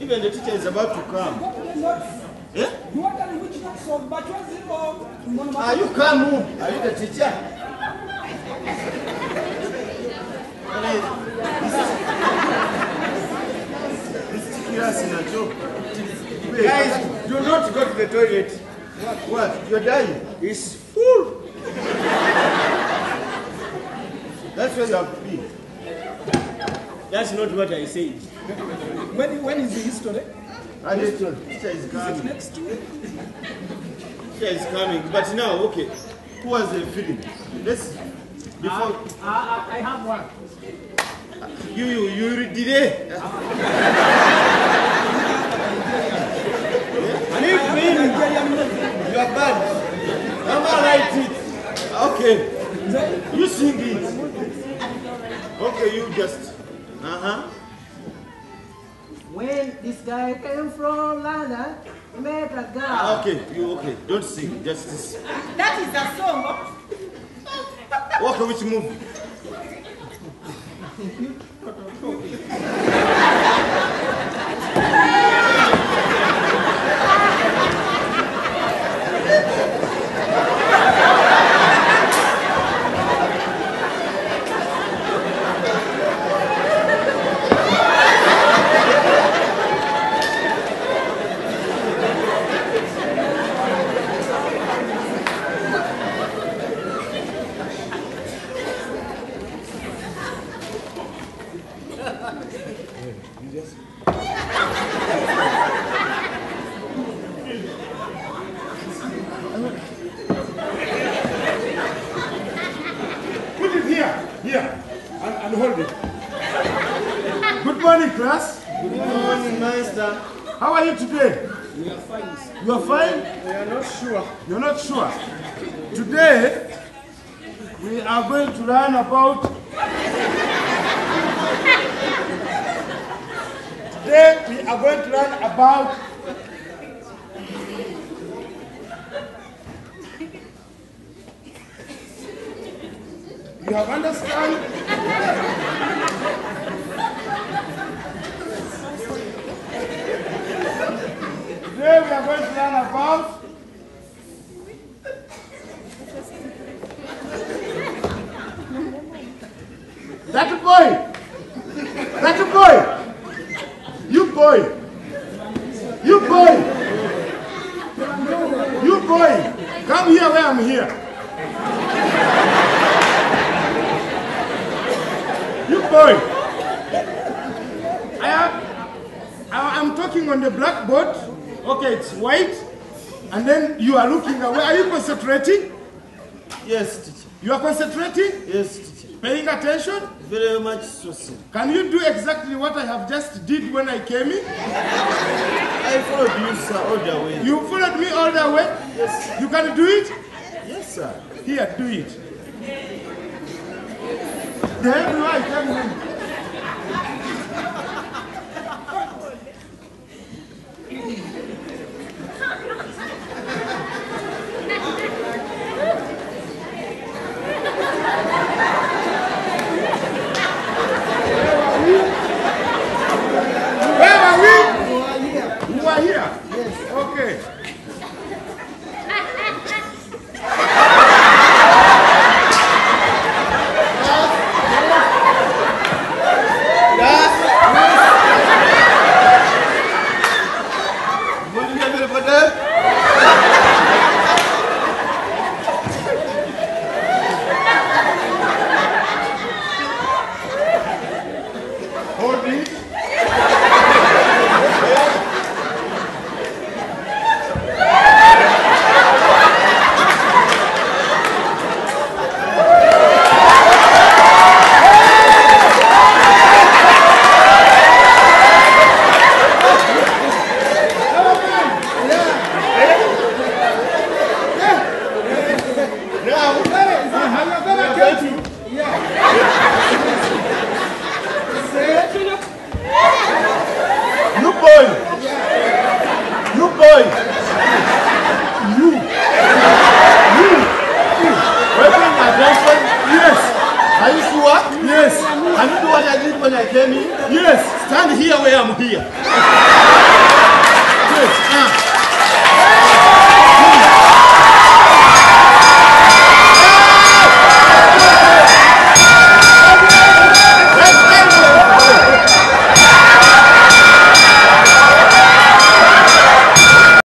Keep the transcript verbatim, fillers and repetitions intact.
Even the teacher is about to come. Eh? You want to which not so, but you are you come? Are you the teacher? This teacher is in a joke. Guys, do not go to the toilet. What? What? You're dying. It's full. That's where you have to be. That's not what I said. When, when is the history? I just told you. Teacher is coming. Is it next week? Teacher is coming. But now, okay. Who has a feeling? Let's. Before. Uh, uh, I have one. You, you, you did it. Uh, I need me. You are bad. I'm all right. Okay. You sing it. Okay, you just. Uh-huh. When this guy came from London, he met a girl. Okay, you okay. Don't sing, just sing. That is the song. Okay, which movie? About today we are going to learn about you have understand today we are going to learn about that boy, that boy, you boy, you boy, you boy, come here where I'm here. You boy, I am, I am talking on the blackboard. Okay, it's white, and then you are looking away. Are you concentrating? Yes, teacher. You are concentrating? Yes, teacher. Paying attention? Very much so, sir. Can you do exactly what I have just did when I came in? I followed you, sir, all the way. You followed me all the way? Yes, sir. You can do it? Yes, sir. Here, do it. There you are, come here. Here. Yes. Okay. Yes, I do what I did. when I came in? Yes. Stand here where I'm here.